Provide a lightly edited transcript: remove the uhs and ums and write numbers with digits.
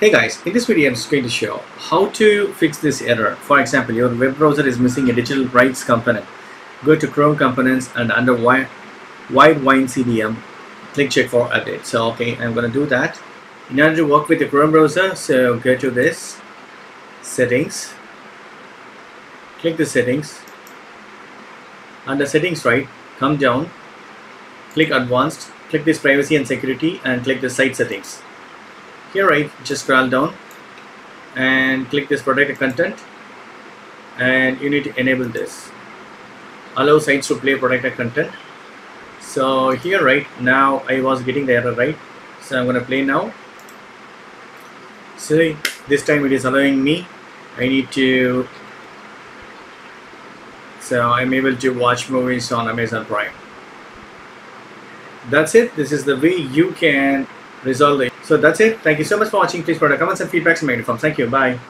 Hey guys, in this video I'm just going to show how to fix this error. For example, your web browser is missing a digital rights component. Go to Chrome components and under Widevine CDM, click check for update. So okay, I'm going to do that. In order to work with the Chrome browser, so go to this settings, click the settings, under settings right, come down, click advanced, click this privacy and security and click the site settings. Here right, just scroll down and click this protected content, and you need to enable this, allow sites to play protected content. So here right now I was getting the error, right? So I'm gonna play now. See, this time it is allowing me. I need to, so I'm able to watch movies on Amazon Prime. That's it. This is the way you can resolve it. So that's it. Thank you so much for watching. Please provide comments and feedback in my uniform. Thank you. Bye.